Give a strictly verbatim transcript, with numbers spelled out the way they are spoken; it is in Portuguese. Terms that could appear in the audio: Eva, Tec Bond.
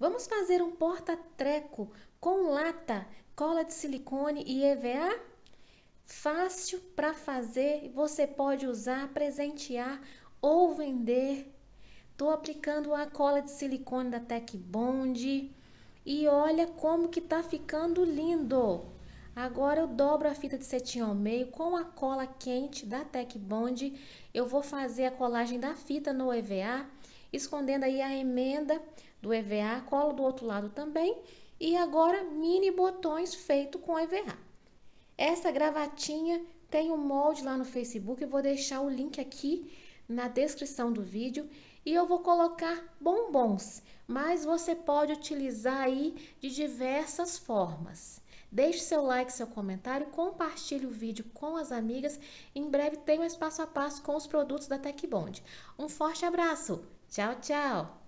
Vamos fazer um porta-treco com lata, cola de silicone e EVA? Fácil para fazer, você pode usar, presentear ou vender. Estou aplicando a cola de silicone da Tec Bond e olha como que tá ficando lindo. Agora eu dobro a fita de cetim ao meio com a cola quente da Tec Bond. Eu vou fazer a colagem da fita no EVA, escondendo aí a emenda do EVA, colo do outro lado também. E agora mini botões feito com EVA. Essa gravatinha tem um molde lá no Facebook, eu vou deixar o link aqui na descrição do vídeo. E eu vou colocar bombons, mas você pode utilizar aí de diversas formas. Deixe seu like, seu comentário, compartilhe o vídeo com as amigas. Em breve tem um passo a passo com os produtos da Tec Bond. Um forte abraço, tchau, tchau!